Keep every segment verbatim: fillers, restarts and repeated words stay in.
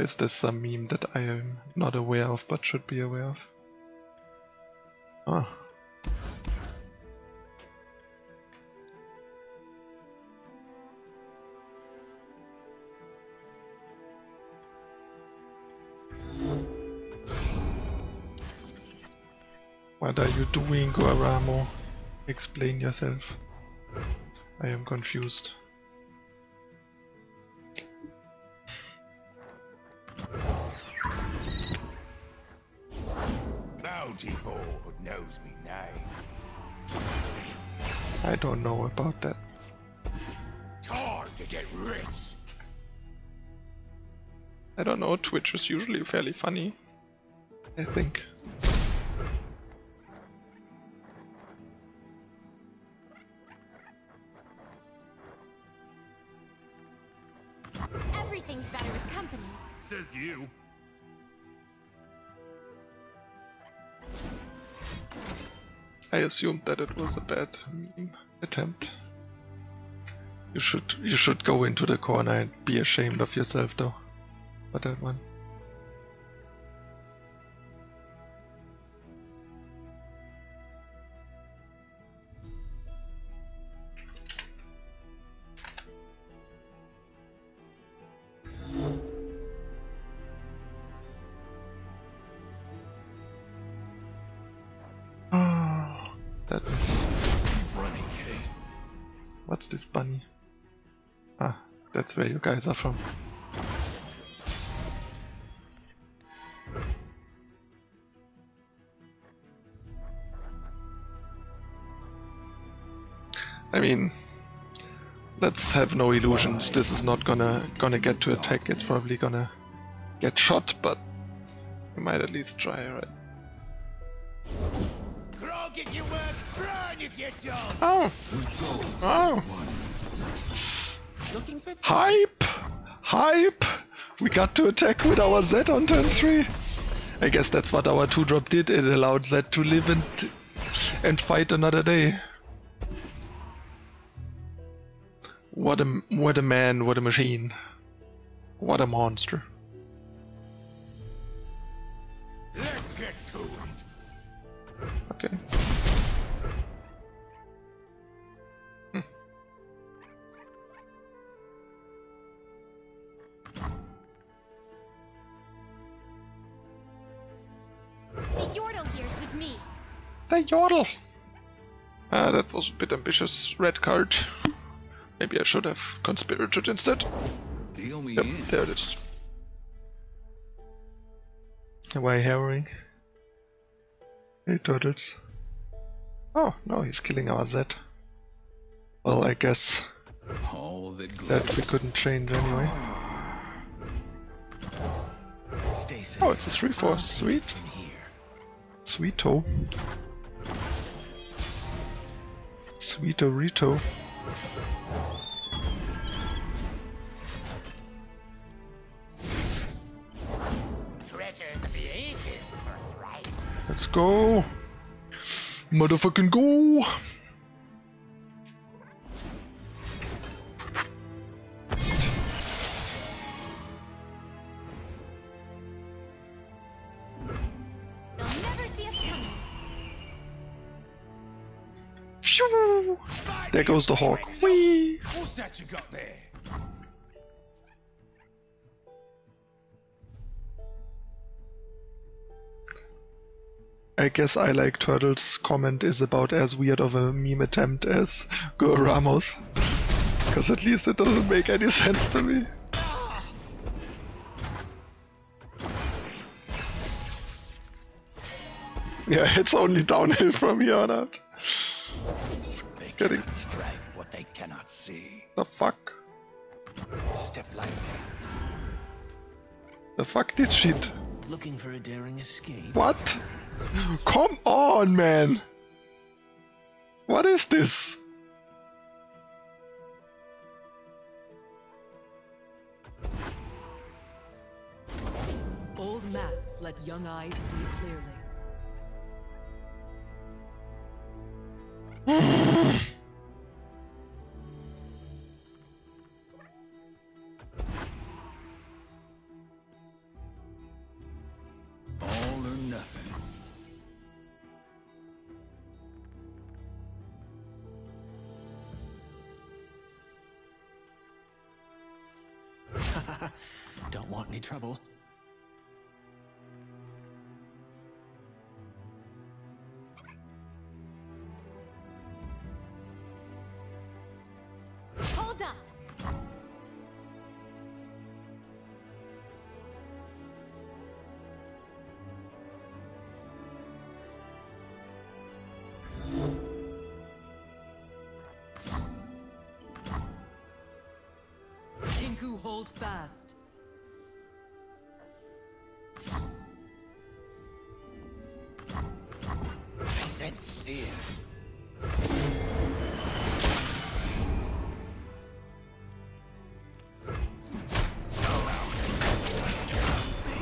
or is this some meme that I am not aware of but should be aware of? Ah. What are you doing, Guaramo? Explain yourself. I am confused. Bounty ball who knows me now. I don't know about that. Time to get rich. I don't know, Twitch is usually fairly funny, I think. Everything's better with company. Says you. I assumed that it was a bad attempt. You should you should go into the corner and be ashamed of yourself though. For that one. That is... What's this bunny? Ah, that's where you guys are from. I mean, let's have no illusions. This is not gonna gonna get to attack. It's probably gonna get shot, but we might at least try, right? If you work, burn if you don't. Oh. Oh. Looking for hype. Hype. We got to attack with our Zed on turn three. I guess that's what our two drop did. It allowed Zed to live and and fight another day. What a what a man, what a machine. What a monster. Let's get to it. Okay. Hm. The Yordle here's with me. The Yordle. Ah, that was a bit ambitious. Red card. Maybe I should have conspirated instead. Deal me yep, in. There it is. Why Harrowing? Hey, turtles. Oh, no, he's killing our Zed. Well, I guess oh, that, that we couldn't change anyway. Stay safe. Oh, it's a three four. Sweet. Sweeto. Sweeto Rito. Let's go! Motherfucking go! They'll never see us coming. Phew! There goes the hawk. Whee! What's that you got there? I guess I like Turtle's comment is about as weird of a meme attempt as Go Ramos. Because at least it doesn't make any sense to me. Yeah, it's only downhill from here on out. Just they getting... strike what they cannot see. The fuck? Step lightly. The fuck this shit? Looking for a daring escape. What? Come on, man! What is this? Old masks let young eyes see clearly. Don't want any trouble. Hold up. Hold fast. I sense fear.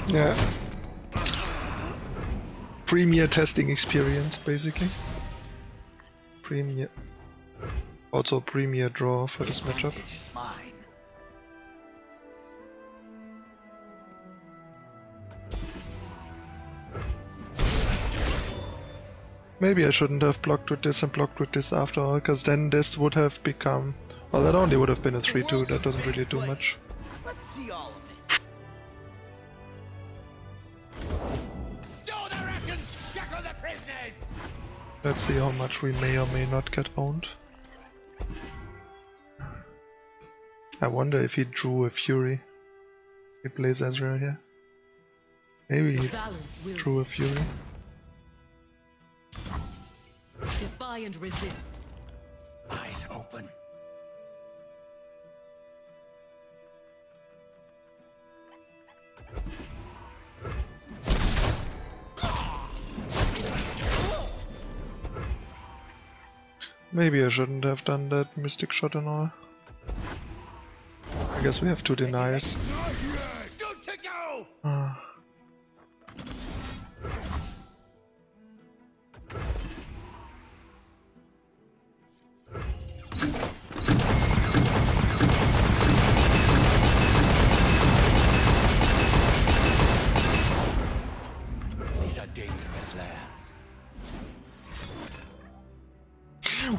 Yeah. Premier testing experience, basically. Premier. Also premier draw for this matchup. Maybe I shouldn't have blocked with this and blocked with this after all, because then this would have become... Well, that only would have been a three two, that doesn't really do much. Let's see all of it. Stow the rations, shackle the prisoners! Let's see how much we may or may not get owned. I wonder if he drew a Fury. He plays Ezreal here. Maybe he drew a Fury. Defy and resist. Eyes open. Maybe I shouldn't have done that mystic shot and all. I guess we have two deniers.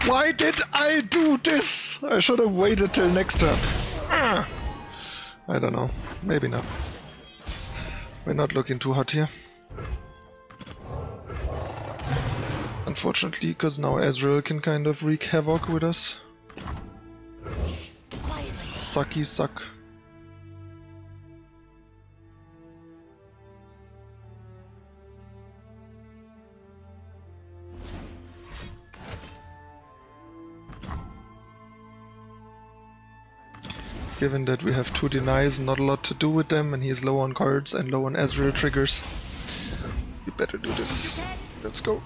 Why did I do this? I should have waited till next turn. Uh, I don't know. Maybe not. We're not looking too hot here. Unfortunately, because now Ezreal can kind of wreak havoc with us. Sucky suck. Given that we have two denies, not a lot to do with them, and he's low on cards and low on Ezreal triggers. You better do this. Let's go.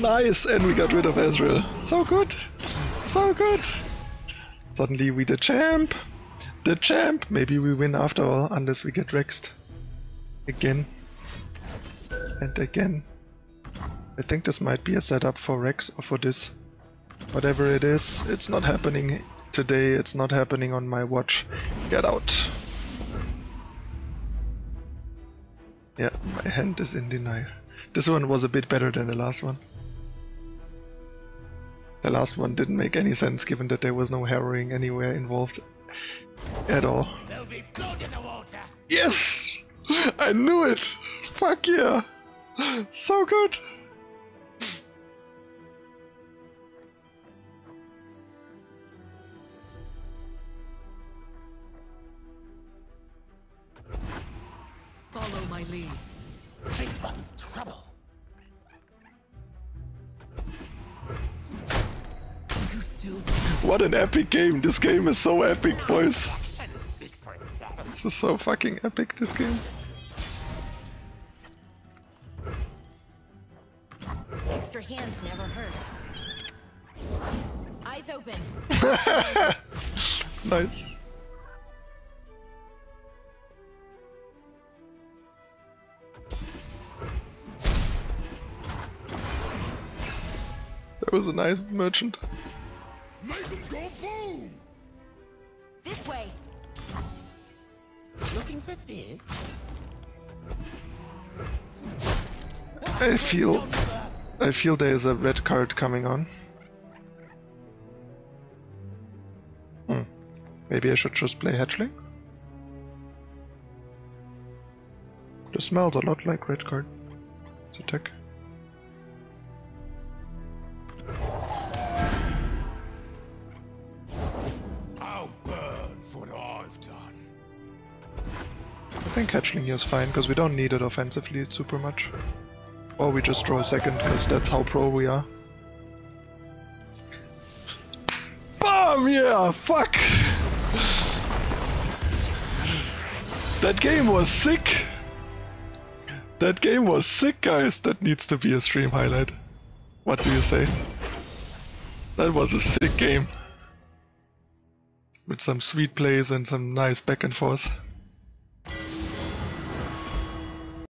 Nice! And we got rid of Ezreal. So good! So good! Suddenly we the champ! The champ! Maybe we win after all, unless we get rexed. Again. And again. I think this might be a setup for Rex or for this. Whatever it is, it's not happening today, it's not happening on my watch. Get out! Yeah, my hand is in denial. This one was a bit better than the last one. The last one didn't make any sense given that there was no harrowing anywhere involved at all. There'll be blood in the water. Yes! I knew it! Fuck yeah! So good! Follow my lead. This one's trouble. You still... What an epic game! This game is so epic, boys. This is so fucking epic, this game. Extra hands never hurt. Eyes open. Nice. That was a nice merchant. Make him go boom! This way. Looking for this. I feel I feel there is a red card coming on. Maybe I should just play Hatchling? This smells a lot like red card. It's a tech. I'll burn for what I've done. I think Hatchling here is fine, because we don't need it offensively super much. Or we just draw a second, because that's how pro we are. BAM! Yeah! Fuck! That game was sick! That game was sick, guys! That needs to be a stream highlight. What do you say? That was a sick game. With some sweet plays and some nice back and forth.